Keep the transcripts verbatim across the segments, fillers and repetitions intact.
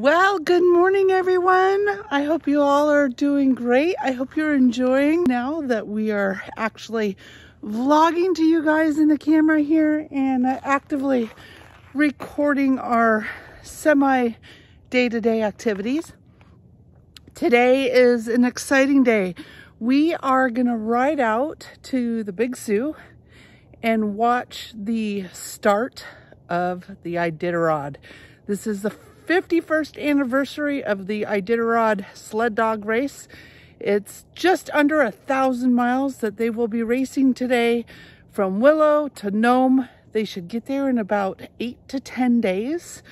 Well, good morning, everyone. I hope you all are doing great. I hope you're enjoying now that we are actually vlogging to you guys in the camera here and uh, actively recording our semi day-to-day activities. Today is an exciting day. We are gonna ride out to the Big Su and watch the start of the Iditarod. This is the fifty-first anniversary of the Iditarod sled dog race. It's just under a thousand miles that they will be racing today from Willow to Nome. They should get there in about eight to ten days.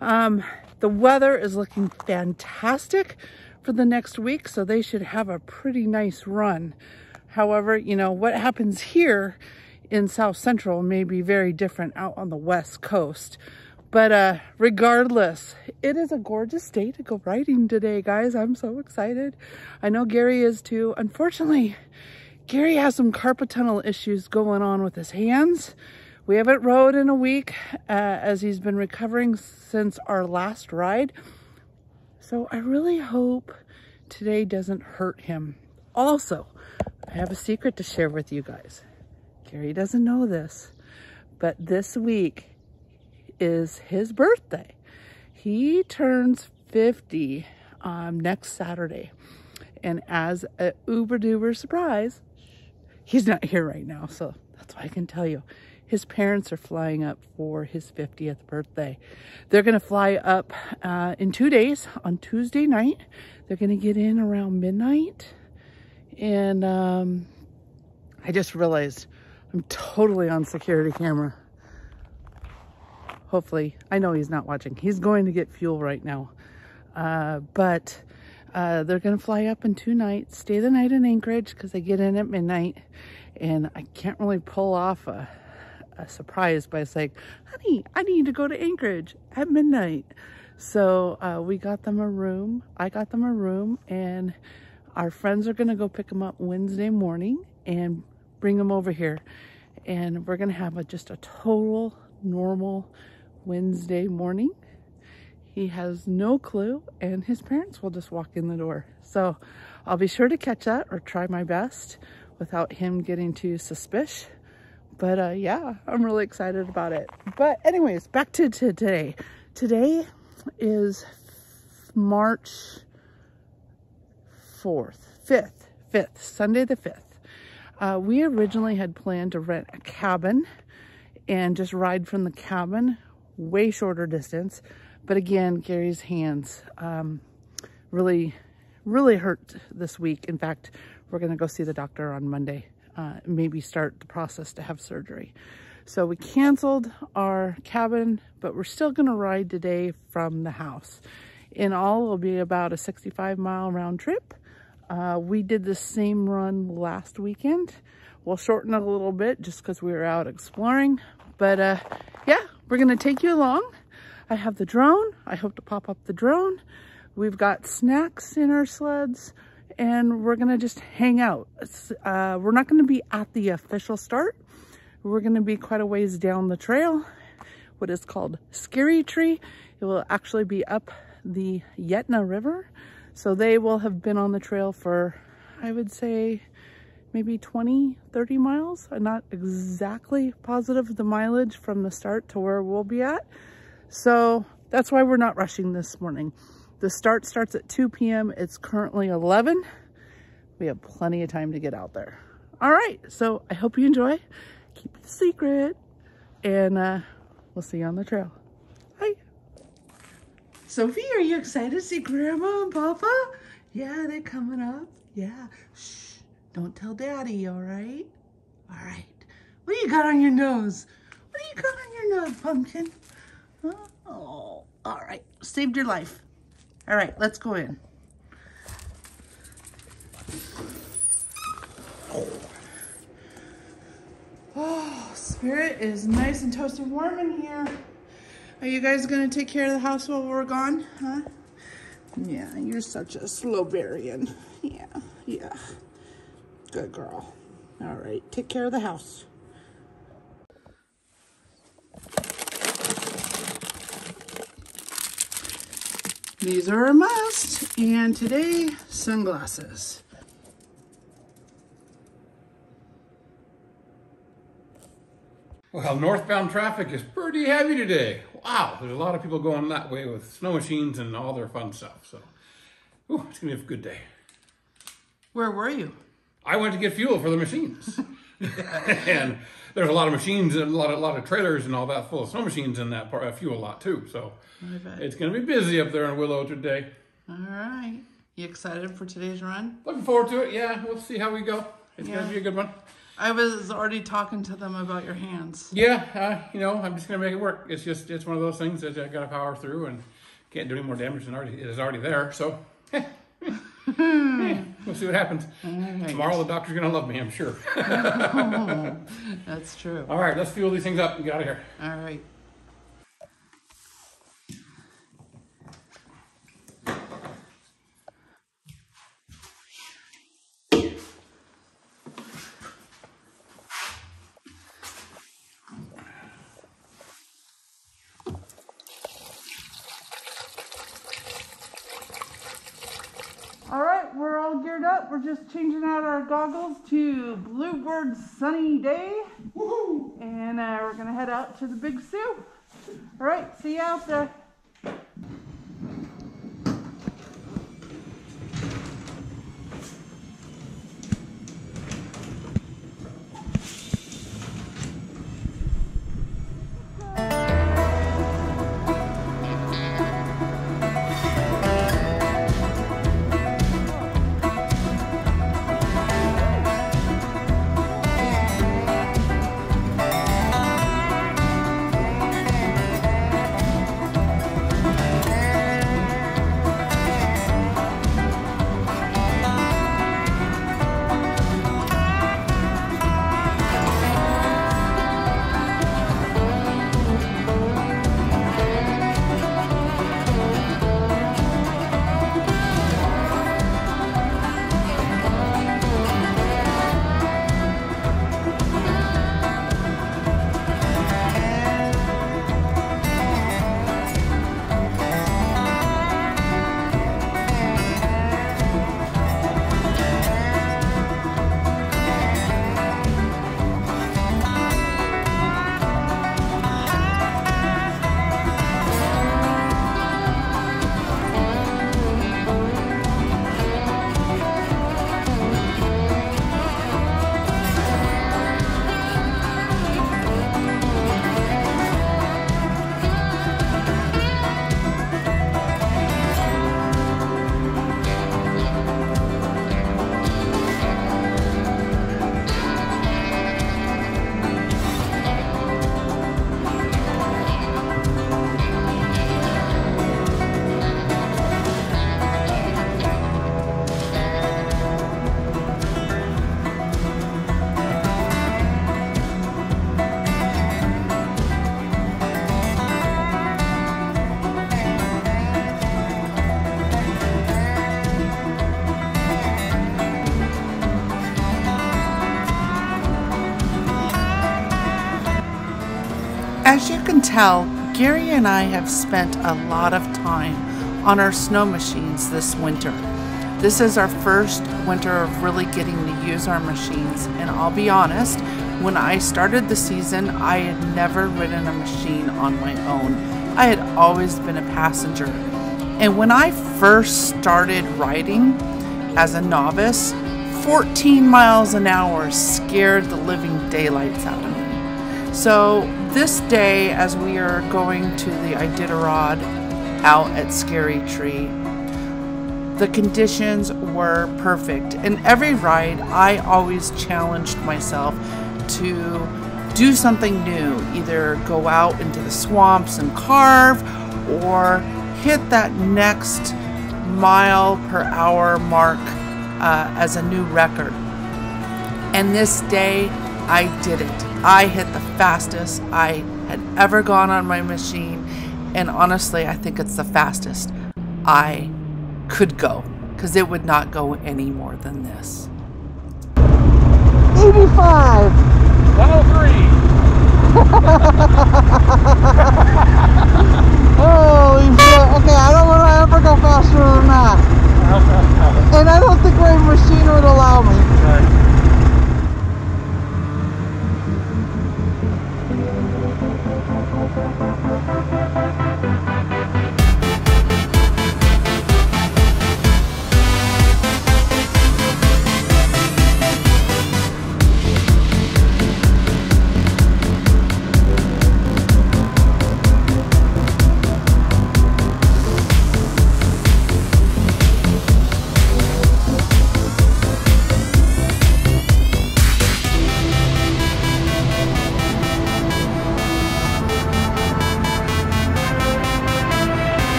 Um, the weather is looking fantastic for the next week, so they should have a pretty nice run. However, you know, what happens here in South Central may be very different out on the West Coast. But uh, regardless, it is a gorgeous day to go riding today, guys. I'm so excited. I know Gary is too. Unfortunately, Gary has some carpal tunnel issues going on with his hands. We haven't rode in a week uh, as he's been recovering since our last ride. So I really hope today doesn't hurt him. Also, I have a secret to share with you guys. Gary doesn't know this, but this week is his birthday. He turns fifty um, next Saturday. And as an uber-duber surprise, he's not here right now, so that's why I can tell you. His parents are flying up for his fiftieth birthday. They're gonna fly up uh, in two days on Tuesday night. They're gonna get in around midnight. And um, I just realized I'm totally on security camera. Hopefully, I know he's not watching. He's going to get fuel right now. Uh, but uh, they're going to fly up in two nights, stay the night in Anchorage because they get in at midnight. And I can't really pull off a, a surprise by saying, honey, I need to go to Anchorage at midnight. So uh, we got them a room. I got them a room. And our friends are going to go pick them up Wednesday morning and bring them over here. And we're going to have a, just a total normal Wednesday morning. He has no clue and his parents will just walk in the door. So I'll be sure to catch that or try my best without him getting too suspicious. But uh, yeah, I'm really excited about it. But anyways, back to, to today. Today is March fourth, fifth, fifth, Sunday the fifth. Uh, we originally had planned to rent a cabin and just ride from the cabin, way shorter distance. But again, Gary's hands um, really, really hurt this week. In fact, we're gonna go see the doctor on Monday, uh, maybe start the process to have surgery. So we canceled our cabin, but we're still gonna ride today from the house. In all, it'll be about a sixty-five mile round trip. Uh, we did the same run last weekend. We'll shorten it a little bit just because we were out exploring. But uh, yeah, we're gonna take you along. I have the drone. I hope to pop up the drone. We've got snacks in our sleds and we're gonna just hang out. Uh, we're not gonna be at the official start. We're gonna be quite a ways down the trail, what is called Scary Tree. It will actually be up the Yentna River. So they will have been on the trail for, I would say, maybe twenty, thirty miles. I'm not exactly positive the mileage from the start to where we'll be at. So that's why we're not rushing this morning. The start starts at two P M It's currently eleven. We have plenty of time to get out there. All right, so I hope you enjoy. Keep it a secret. And uh, we'll see you on the trail. Hi. Sophie, are you excited to see Grandma and Papa? Yeah, they're coming up. Yeah. Shh. Don't tell Daddy, all right? All right. What do you got on your nose? What do you got on your nose, Pumpkin? Oh, all right. Saved your life. All right, let's go in. Oh, Spirit is nice and toasty and warm in here. Are you guys going to take care of the house while we're gone, huh? Yeah, you're such a Slowbarian. Yeah, yeah. Good girl. All right, take care of the house. These are a must. And today, sunglasses. Well, northbound traffic is pretty heavy today. Wow, there's a lot of people going that way with snow machines and all their fun stuff. So, ooh, it's gonna be a good day. Where were you? I went to get fuel for the machines. And there's a lot of machines and a lot of, a lot of trailers and all that full of snow machines in that part, fuel lot too. So it's going to be busy up there in Willow today. All right. You excited for today's run? Looking forward to it. Yeah, we'll see how we go. It's yeah. going to be a good one. I was already talking to them about your hands. Yeah, uh, you know, I'm just going to make it work. It's just, it's one of those things that I got to power through and can't do any more damage than already, it is already there. So, yeah, we'll see what happens. Right. Tomorrow the doctor's going to love me, I'm sure. Oh, that's true. All right, let's fuel these things up and get out of here. All right. We're just changing out our goggles to Bluebird Sunny Day. Woohoo! And uh, we're gonna head out to the Big Su. All right, see you out there. As you can tell, Gary and I have spent a lot of time on our snow machines this winter. This is our first winter of really getting to use our machines, and I'll be honest, when I started the season, I had never ridden a machine on my own. I had always been a passenger. And when I first started riding as a novice, fourteen miles an hour scared the living daylights out of me. So this day, as we are going to the Iditarod out at Scary Tree, the conditions were perfect. And every ride, I always challenged myself to do something new, either go out into the swamps and carve, or hit that next mile per hour mark uh, as a new record. And this day, I did it. I hit the fastest I had ever gone on my machine, and honestly, I think it's the fastest I could go, because it would not go any more than this. eighty-five. one oh three. Holy shit. Okay, I don't want to ever go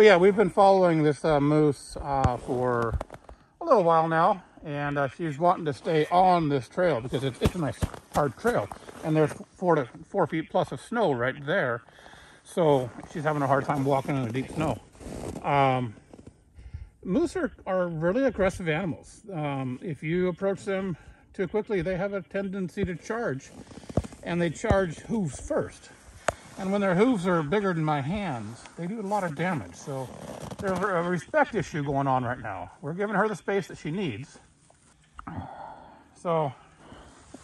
So yeah, we've been following this uh, moose uh, for a little while now, and uh, she's wanting to stay on this trail because it's, it's a nice hard trail, and there's four to four feet plus of snow right there. So she's having a hard time walking in the deep snow. Um, moose are, are really aggressive animals. Um, if you approach them too quickly, they have a tendency to charge, and they charge hooves first. And when their hooves are bigger than my hands, they do a lot of damage. So there's a respect issue going on right now. We're giving her the space that she needs. So,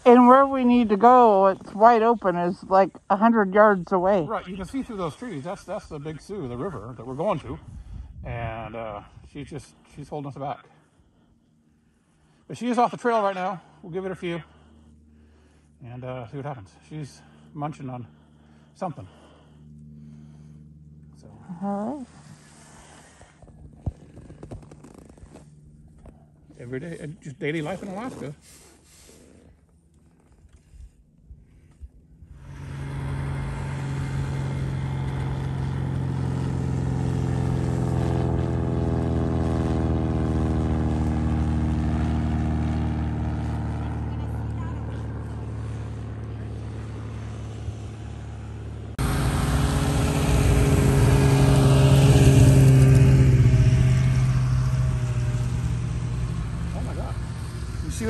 and where we need to go, it's wide open, is like a hundred yards away. Right, you can see through those trees. That's that's the Big Su, the river that we're going to, and uh, she's just she's holding us back. But she is off the trail right now. We'll give it a few, and uh, see what happens. She's munching on something. So. Uh-huh. Every day, just daily life in Alaska.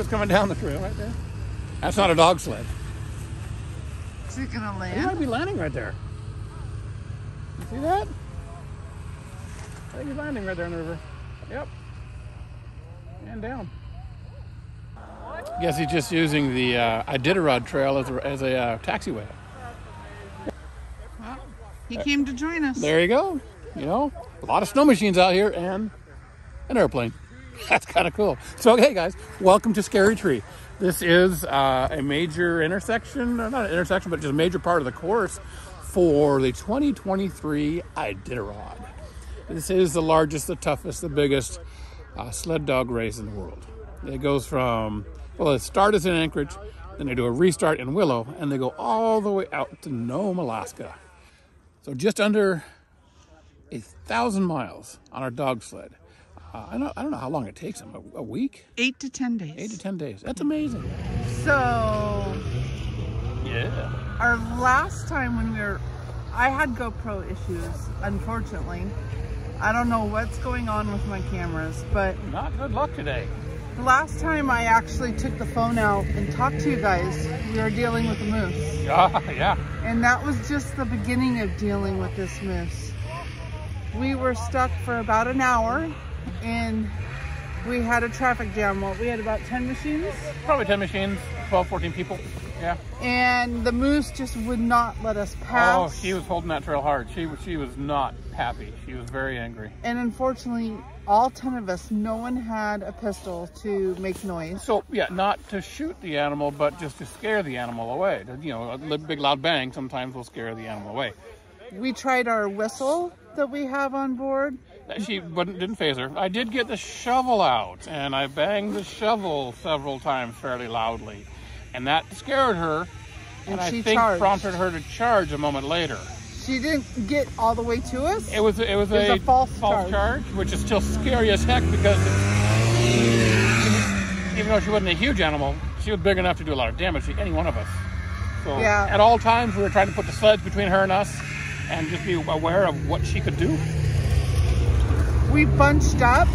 Coming down the trail right there. That's not a dog sled. Is it gonna land? It might be landing right there. You see that? I think he's landing right there in the river. Yep. And down. I guess he's just using the uh, Iditarod trail as a, as a uh, taxiway. Well, he came to join us. There you go. You know, a lot of snow machines out here and an airplane. That's kind of cool. So, hey guys, welcome to Scary Tree. This is uh, a major intersection, or not an intersection, but just a major part of the course for the twenty twenty-three Iditarod. This is the largest, the toughest, the biggest uh, sled dog race in the world. It goes from, well, the start is in Anchorage, then they do a restart in Willow, and they go all the way out to Nome, Alaska. So just under a thousand miles on our dog sled. Uh, I, don't, I don't know how long it takes them, a, a week? Eight to ten days. Eight to ten days. That's amazing. So, yeah. Our last time when we were, I had GoPro issues, unfortunately. I don't know what's going on with my cameras, but. Not good luck today. The last time I actually took the phone out and talked to you guys, we were dealing with a moose. Uh, yeah. And that was just the beginning of dealing with this moose. We were stuck for about an hour. And we had a traffic jam. What, we had about ten machines? Probably ten machines, twelve, fourteen people, yeah. And the moose just would not let us pass. Oh, she was holding that trail hard. She, she was not happy. She was very angry. And unfortunately, all ten of us, no one had a pistol to make noise. So, yeah, not to shoot the animal, but just to scare the animal away. You know, a big loud bang sometimes will scare the animal away. We tried our whistle that we have on board. She wouldn't, didn't phase her. I did get the shovel out, and I banged the shovel several times fairly loudly. And that scared her, and, and I think charged. prompted her to charge a moment later. She didn't get all the way to us? It was, it was, it was a, a false, false charge. charge, which is still scary as heck because it, even though she wasn't a huge animal, she was big enough to do a lot of damage to any one of us. So yeah. At all times, we were trying to put the sleds between her and us and just be aware of what she could do. We bunched up,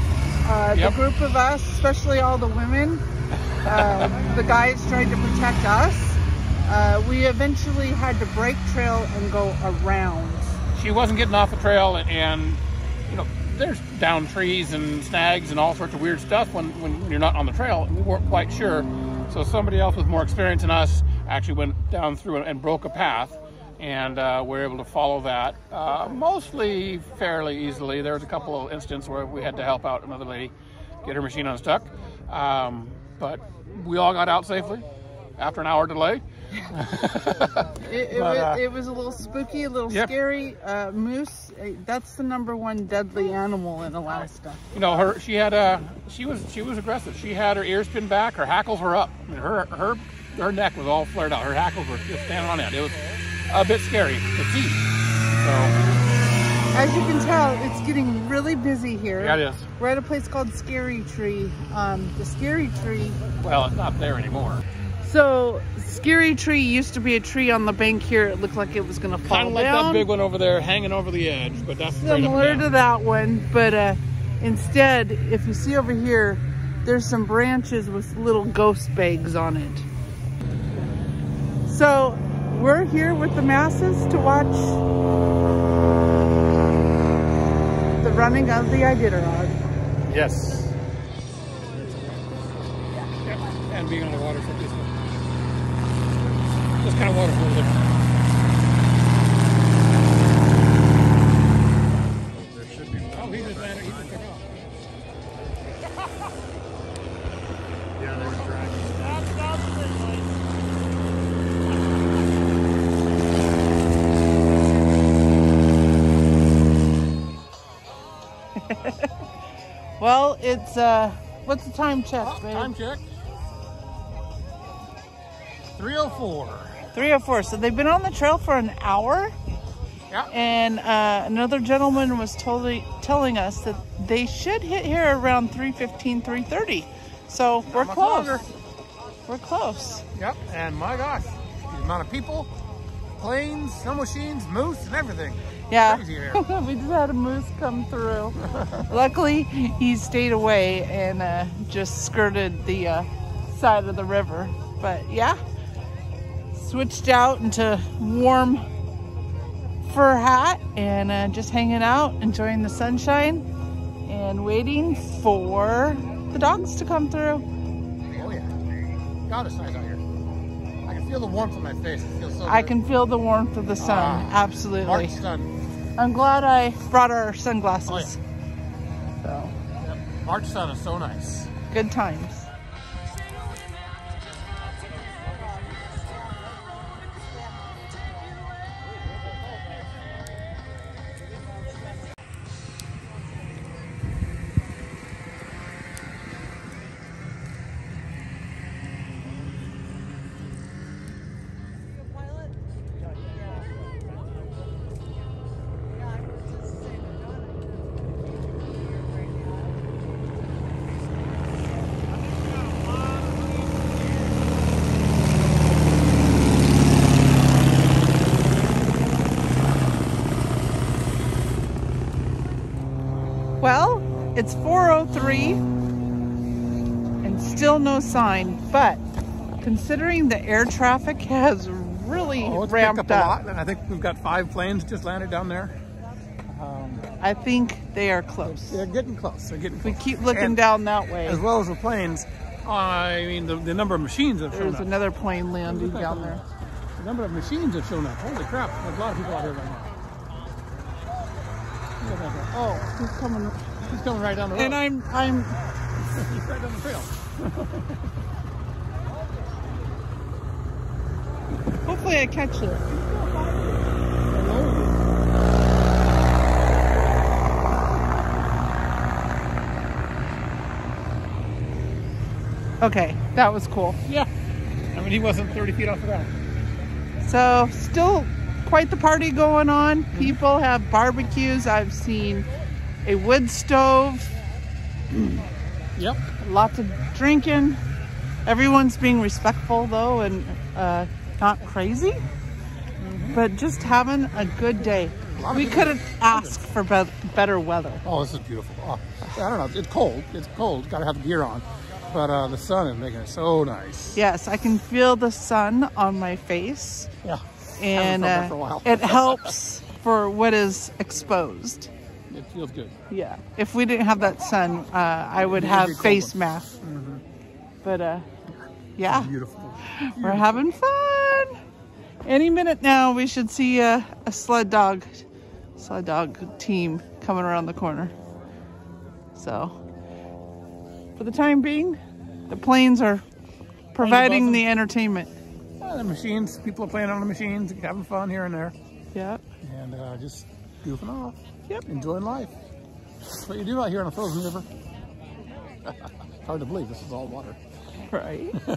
uh, yep. The group of us, especially all the women. Uh, the guys tried to protect us. Uh, we eventually had to break trail and go around. She wasn't getting off the trail, and, and you know, there's down trees and snags and all sorts of weird stuff when, when you're not on the trail, and we weren't quite sure. So somebody else with more experience than us actually went down through and, and broke a path. And uh, we're able to follow that uh, mostly fairly easily. There was a couple of instances where we had to help out another lady get her machine unstuck, um, but we all got out safely after an hour delay. it, it, but, uh, was, it was a little spooky, a little yep. scary. Uh, moose, that's the number one deadly animal in Alaska. You know, her she had uh, she was she was aggressive. She had her ears pinned back, her hackles were up. I mean, her her her neck was all flared out. Her hackles were just standing on end. It was a bit scary to see. So As you can tell, it's getting really busy here. Yeah, it is. We're at a place called Scary Tree. Um, the Scary Tree... Well, it's not there anymore. So, Scary Tree used to be a tree on the bank here. It looked like it was going to fall down. Kind of like that big one over there hanging over the edge, but that's similar to that one. But uh, instead, if you see over here, there's some branches with little ghost bags on it. So, we're here with the masses to watch the running of the Iditarod. Yes. Yeah. And being on the water for this one. This kind of water for a living. There should be one. Oh, he just landed. He just took off. Yeah, they were dragging. Well, it's, uh, what's the time check, oh, babe? Time check. three oh four. three oh four. So they've been on the trail for an hour. Yeah. And uh, another gentleman was totally telling us that they should hit here around three fifteen, three thirty. So Not we're close. Longer. We're close. Yep. And my gosh, the amount of people, planes, snow machines, moose, and everything. Yeah, we just had a moose come through. Luckily, he stayed away and uh, just skirted the uh, side of the river. But yeah, switched out into warm fur hat and uh, just hanging out, enjoying the sunshine and waiting for the dogs to come through. Oh yeah, God, it's nice out here. I can feel the warmth of my face. It feels so I good. can feel the warmth of the sun, ah, absolutely. March sun. I'm glad I brought our sunglasses. Oh, yeah. So. Yep. March sun is so nice. Good times. It's four oh three and still no sign, but considering the air traffic has really oh, it's ramped picked up, up. A lot, and I think we've got five planes just landed down there. Um, I think they are close. They're getting close. They're getting close. We keep looking and down that way. As well as the planes, I mean, the, the number of machines have There's shown up. There's another plane landing down there. The number of machines have shown up. Holy crap. There's a lot of people out here right now. Oh, he's coming. He's coming right down the road. And I'm, I'm. He's right down the trail. Hopefully I catch it. Okay, that was cool. Yeah. I mean, he wasn't thirty feet off the ground. So, still quite the party going on. People have barbecues. I've seen a wood stove. Yep. Lots of drinking. Everyone's being respectful though, and uh, not crazy, mm-hmm. but just having a good day. We couldn't ask for be better weather. Oh, this is beautiful. Oh, I don't know. It's cold. It's cold. Got to have the gear on, but uh, the sun is making it so nice. Yes, I can feel the sun on my face. Yeah. And uh, for a while. It helps for what is exposed. It feels good. Yeah. If we didn't have that sun, uh, I would have face masks. Mm-hmm. But uh, yeah, beautiful. Beautiful. We're having fun. Any minute now, we should see a, a sled dog, sled dog team coming around the corner. So for the time being, the planes are providing the entertainment. Yeah, the machines, people are playing on the machines, having fun here and there. Yeah. And uh, just goofing off. Yep. Enjoying life. That's what you do out here on a frozen river. It's hard to believe this is all water. Right. Well,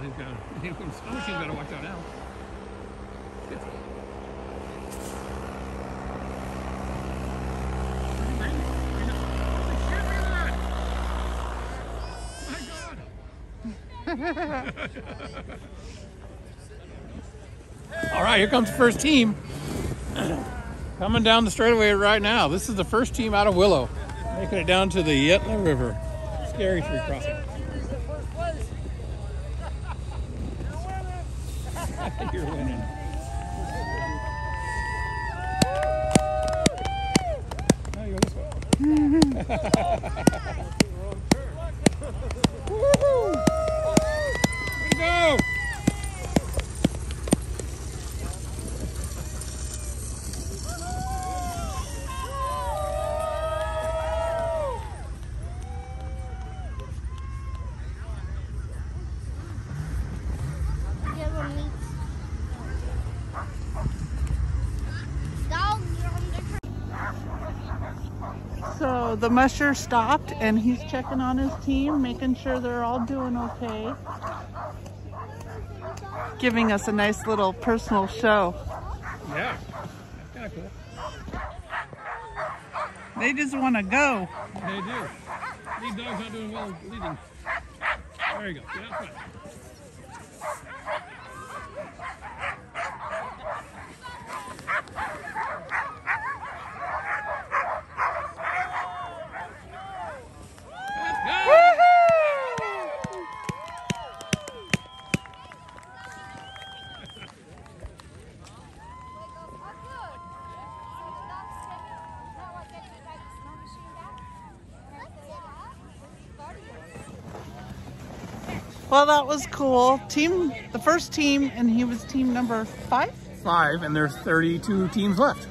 he's got to, he's got to watch out now. perspective. All right, here comes the first team. Coming down the straightaway right now. This is the first team out of Willow. Making it down to the Yentna River. Scary Tree crossing. You're winning. Now you go this way. So the musher stopped and he's checking on his team, making sure they're all doing okay. Giving us a nice little personal show. Yeah. That's kinda cool. They just want to go. They do. These dogs not doing well leading. There you go. Get outside. Well, that was cool. Team, the first team, and he was team number five? Five, and there's thirty-two teams left.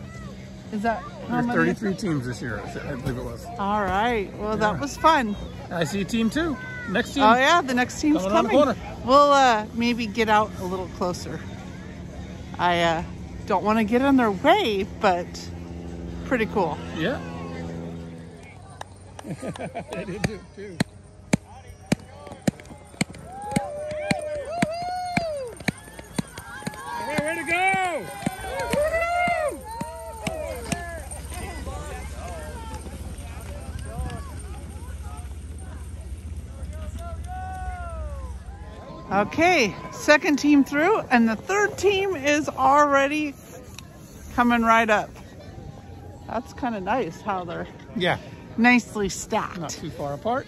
Is that how many? There's thirty-three teams this year, I believe it was. All right. Well, yeah. That was fun. I see team two. Next team. Oh, yeah. The next team's coming. coming. We'll uh, maybe get out a little closer. I uh, don't want to get in their way, but pretty cool. Yeah. I did do, too. Okay, second team through, and the third team is already coming right up. That's kind of nice how they're yeah nicely stacked. Not too far apart.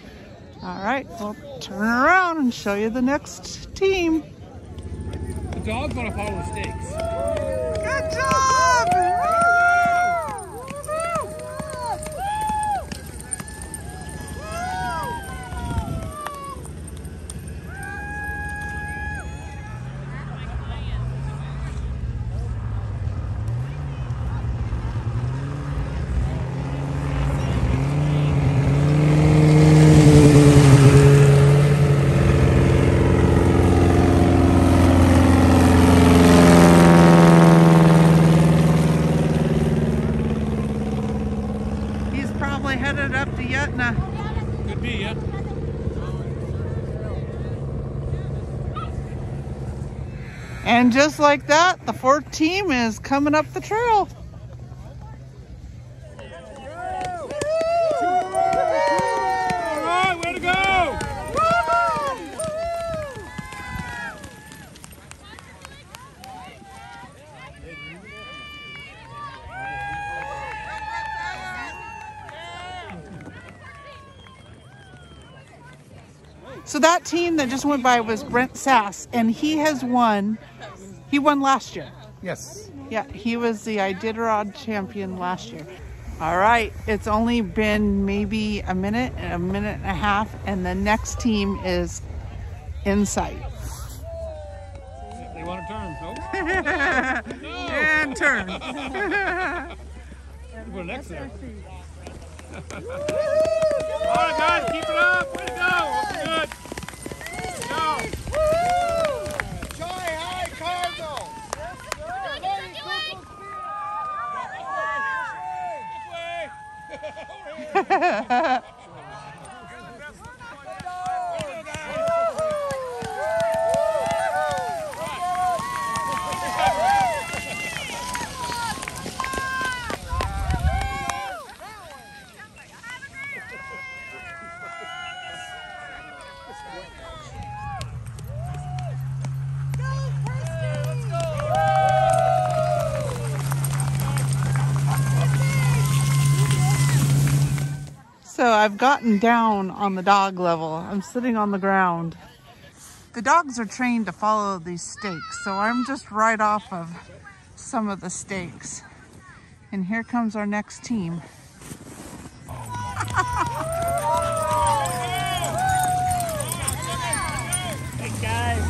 All right, we'll turn around and show you the next team. The dog's gonna follow the stakes. Good job! And just like that, the fourth team is coming up the trail. Alright, way to go! So that team that just went by was Brent Sass, and he has won. He won last year. Yes. Yeah, he was the Iditarod champion last year. All right, it's only been maybe a minute, and a minute and a half, and the next team is in sight. They want to turn, folks. No. And turn. We're next there. All right, guys, keep it up. Way to go. Good. So I've gotten down on the dog level. I'm sitting on the ground. The dogs are trained to follow these stakes, so I'm just right off of some of the stakes. And here comes our next team. Hey guys.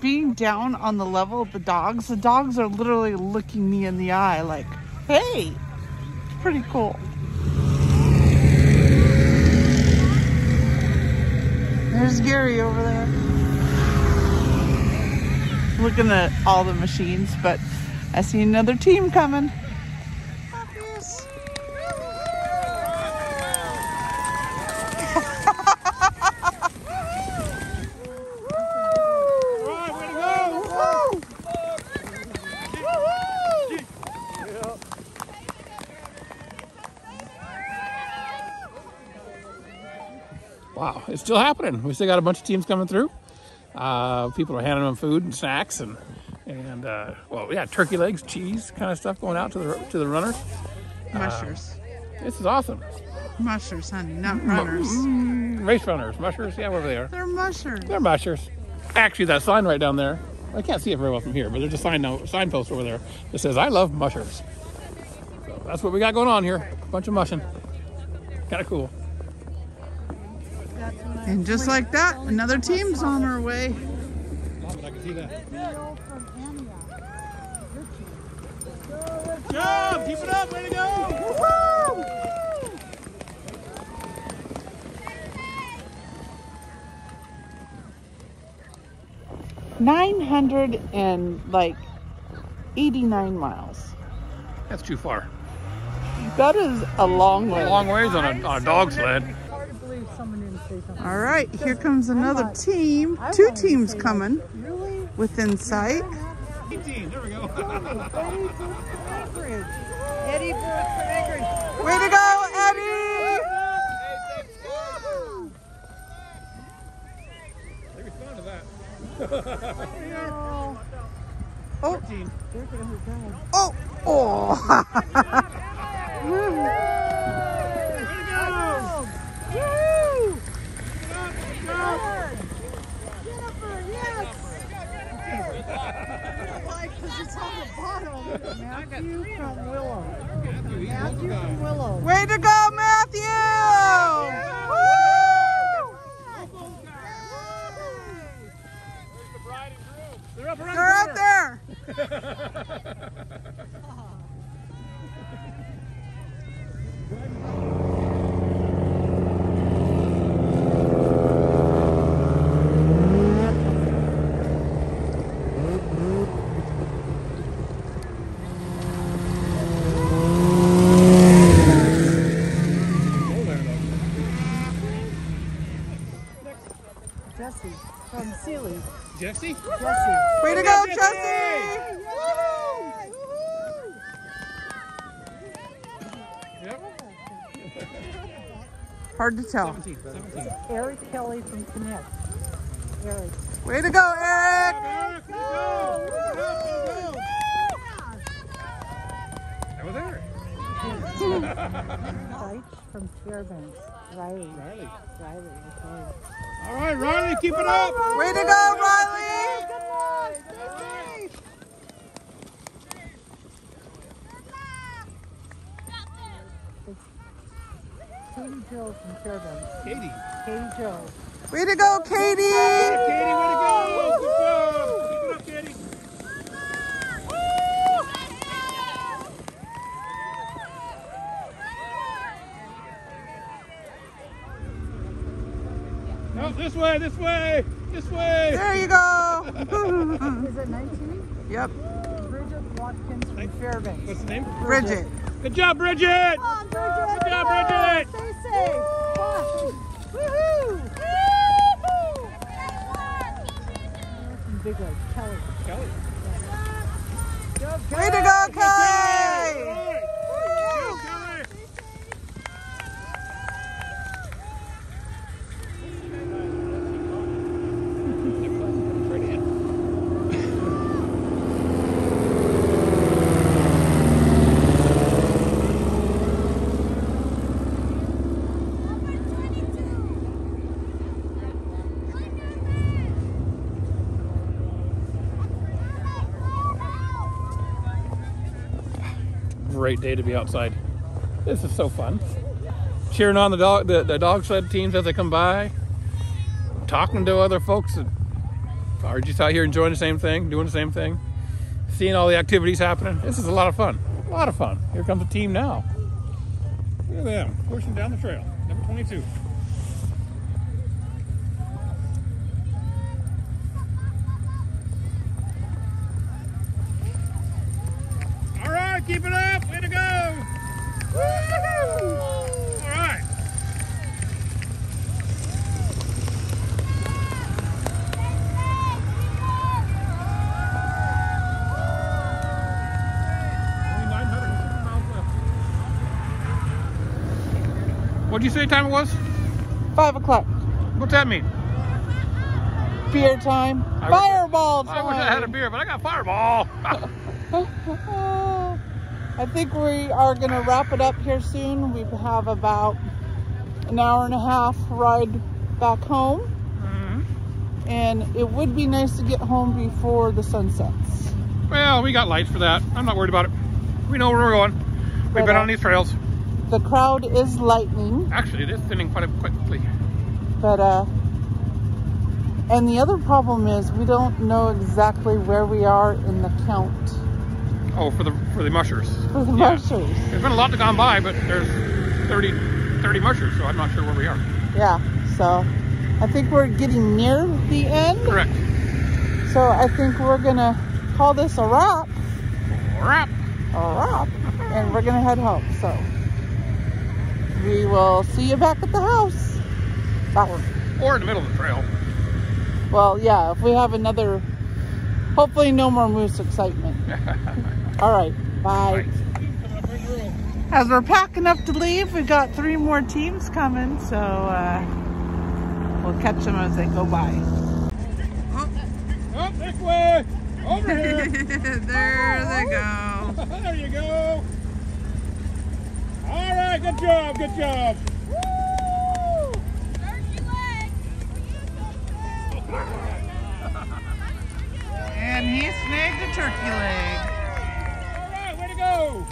Being down on the level of the dogs, the dogs are literally looking me in the eye like, hey, it's pretty cool. There's Gary over there. Looking at all the machines, but I see another team coming. Wow, it's still happening. We still got a bunch of teams coming through. Uh, people are handing them food and snacks and, and uh, well, yeah, turkey legs, cheese kind of stuff going out to the to the runners. Mushers. Uh, this is awesome. Mushers, honey, not runners. Mm-hmm. Race runners, mushers, yeah, wherever they are. They're mushers. They're mushers. Actually, that sign right down there, I can't see it very well from here, but there's a sign now, signpost over there that says, I love mushers. So that's what we got going on here. A bunch of mushing. Kind of cool. And just like that, another team's on our way. I can see that. Good job! Keep it up! Way to go! Woo-hoo! Nine hundred and like eighty-nine miles. That's too far. That is a long way. A long ways on a, on a dog sled. All right, here comes another team. Two teams coming within sight. eighteen, there we go. Eddie Brooks from Anchorage. Way to go, Eddie! They respond to that. Oh. Oh. Oh. It's on the bottom. Matthew from Willow. Matthew from Willow. Way to go, Matthew! Yeah. Woo! They're up around there. Jesse? Jesse. Way to go, Jesse! Jesse! Woo-hoo! Woo-hoo! Yep. Hard to tell. seventeen, seventeen. Eric Kelly from Connect. Eric. Way to go, Eric! Eric, go! Woo-hoo! That was Eric. Right from Fairbanks. Riley. Riley. Riley. All right, Riley, keep it up. Way to go, Riley. Good luck. Good luck. It's Katie Joe from Fairbanks. Katie. Katie Joe. Way to go, Katie. Katie, way to go. Good job. Keep it up, Katie. This way, this way, this way. There you go. Is it nineteen? Yep. Bridget Watkins from Fairbanks. What's the name? Bridget. Bridget. Good job, Bridget. Come on, Bridget. Good job, Bridget. Stay safe. Woohoo. Woohoo. Big one. Kelly. Kelly. Yes. Go, Kelly. Way to go, Kelly. Go, Kelly. great day to be outside. This is so fun. Cheering on the dog, the, the dog sled teams as they come by. Talking to other folks that are just out here enjoying the same thing, doing the same thing. Seeing all the activities happening. This is a lot of fun. A lot of fun. Here comes the team now. Look at them pushing down the trail. Number twenty-two. All right, keep it up. Way to go. Woo-hoo! All right. What did you say time it was? Five o'clock. What's that mean? Beer time. I fireball wish, time. I wish I had a beer, but I got Fireball. I think we are going to wrap it up here soon. We have about an hour and a half ride back home. Mm-hmm. And it would be nice to get home before the sun sets. Well, we got lights for that. I'm not worried about it. We know where we're going. We've but, been on these trails. The crowd is lightening. Actually, it is thinning quite quickly. But, uh, and the other problem is we don't know exactly where we are in the count. Oh, for the for the mushers. For the yeah. mushers. There's been a lot that gone by, but there's thirty, thirty mushers, so I'm not sure where we are. Yeah, so I think we're getting near the end. Correct. So I think we're going to call this a wrap. A wrap. A wrap. And we're going to head home, so. We will see you back at the house. Or, or in the middle of the trail. Well, yeah, if we have another, hopefully no more moose excitement. All right, bye. Right. As we're packing up to leave, we've got three more teams coming, so uh, we'll catch them as they go by. Up, up this way, over here. There oh, they go. There you go. All right, good job, good job. Woo! Dirty legs. And he snagged a turkey leg. All right, way to go.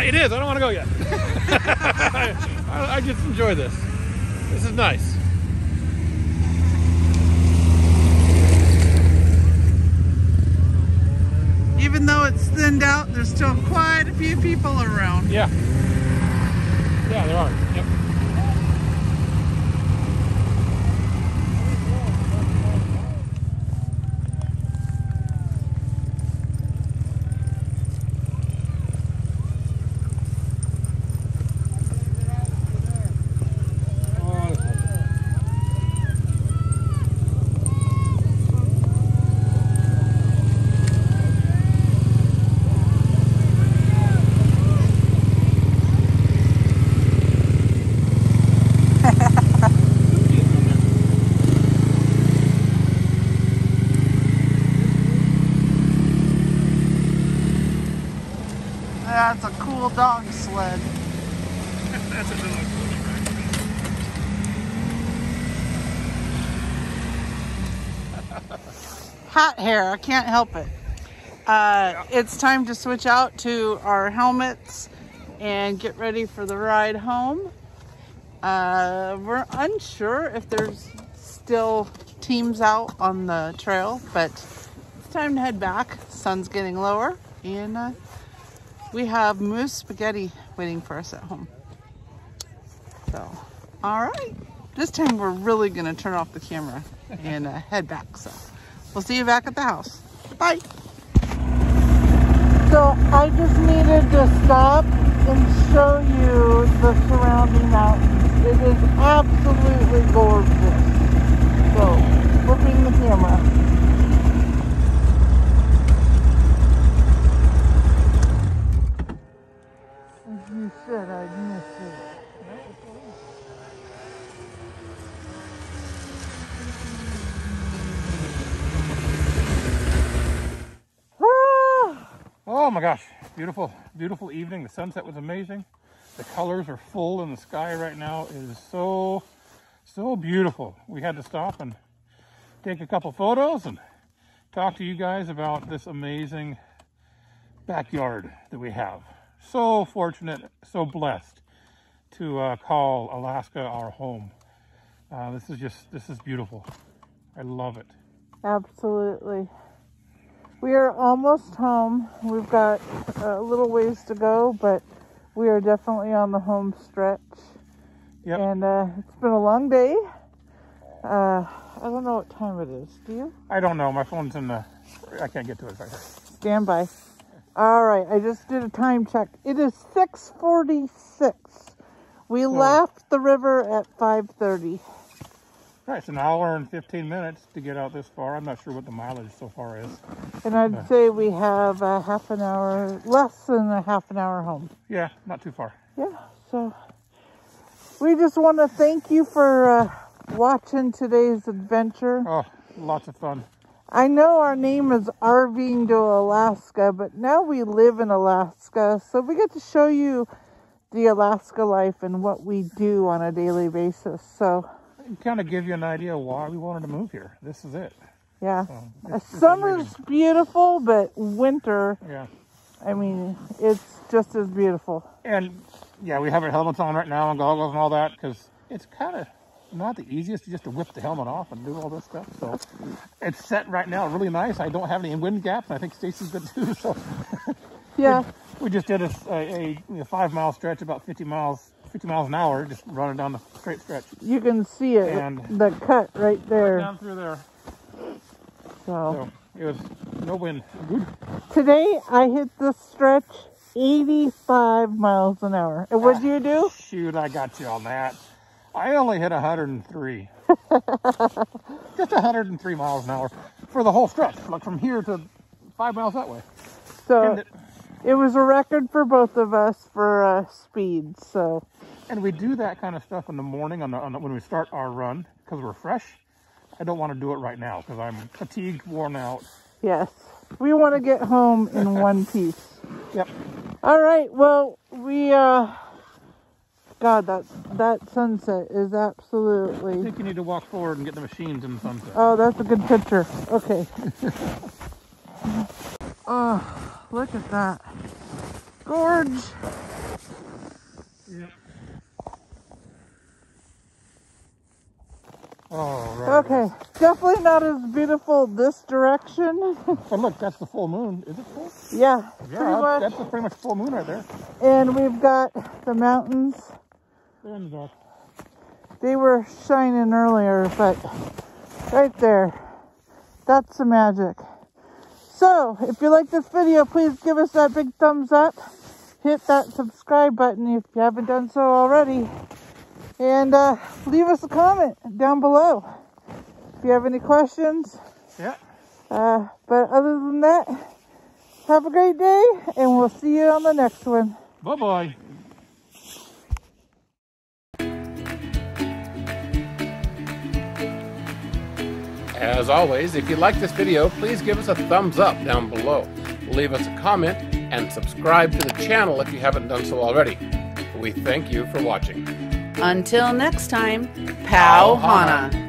It is. I don't want to go yet. I, I just enjoy this. This is nice. Even though it's thinned out, there's still quite a few people around. Yeah. Yeah, there are. Yep. That's a cool dog sled. That's a dog sled. Hot hair, I can't help it. Uh, yeah. It's time to switch out to our helmets and get ready for the ride home. Uh, we're unsure if there's still teams out on the trail, but it's time to head back. Sun's getting lower, and uh, we have moose spaghetti waiting for us at home. So, all right. This time we're really gonna turn off the camera and uh, head back. So we'll see you back at the house. Bye. So I just needed to stop and show you the surrounding mountains. It is absolutely gorgeous. So flipping the camera. You said I'd miss it. Oh my gosh, beautiful, beautiful evening. The sunset was amazing. The colors are full in the sky right now. It is so, so beautiful. We had to stop and take a couple photos and talk to you guys about this amazing backyard that we have. So fortunate, so blessed to uh, call Alaska our home. Uh, this is just, this is beautiful. I love it. Absolutely. We are almost home. We've got a little ways to go, but we are definitely on the home stretch. Yep. And uh, it's been a long day. Uh, I don't know what time it is. Do you? I don't know. My phone's in the... I can't get to it right here. Stand by. All right. I just did a time check. It is six forty-six. We so, left the river at five thirty. All right, it's an hour and fifteen minutes to get out this far. I'm not sure what the mileage so far is. And I'd uh, say we have a half an hour, less than a half an hour home. Yeah, not too far. Yeah, so we just want to thank you for uh, watching today's adventure. Oh, lots of fun. I know our name is RVing to Alaska, but now we live in Alaska, so we get to show you the Alaska life and what we do on a daily basis, so... kind of give you an idea why we wanted to move here. This is it. Yeah. So it's, it's Summer's amazing. Beautiful, but winter, yeah. I mean, it's just as beautiful. And yeah, we have our helmets on right now and goggles and all that because it's kind of not the easiest just to whip the helmet off and do all this stuff. So it's set right now really nice. I don't have any wind gaps, and I think Stacy's good too. So yeah. we, we just did a, a, a five mile stretch, about fifty miles. fifty miles an hour, just running down the straight stretch. You can see it, and the cut right there. Right down through there. So, so it was no wind. Good. Today I hit this stretch eighty-five miles an hour. And what'd ah, you do? Shoot, I got you on that. I only hit one hundred and three. Just one hundred and three miles an hour for the whole stretch, like from here to five miles that way. So. It was a record for both of us for uh, speed, so. And we do that kind of stuff in the morning on the, on the, when we start our run, because we're fresh. I don't want to do it right now, because I'm fatigued, worn out. Yes. We want to get home in one piece. Yep. All right, well, we, uh, God, that, that sunset is absolutely. I think you need to walk forward and get the machines in the sunset. Oh, that's a good picture. Okay. Oh. Look at that gorge. Yep. All right. Okay, definitely not as beautiful this direction. But look, that's the full moon. Is it full? Yeah, yeah, pretty much. That's the pretty much full moon right there. And we've got the mountains. They're in the dark. They were shining earlier, but right there, that's the magic. So, if you like this video, please give us that big thumbs up. Hit that subscribe button if you haven't done so already. And uh, leave us a comment down below if you have any questions. Yeah. Uh, but other than that, have a great day, and we'll see you on the next one. Bye-bye. As always, if you like this video, please give us a thumbs up down below, leave us a comment, and subscribe to the channel if you haven't done so already. We thank you for watching. Until next time, Pau Hana.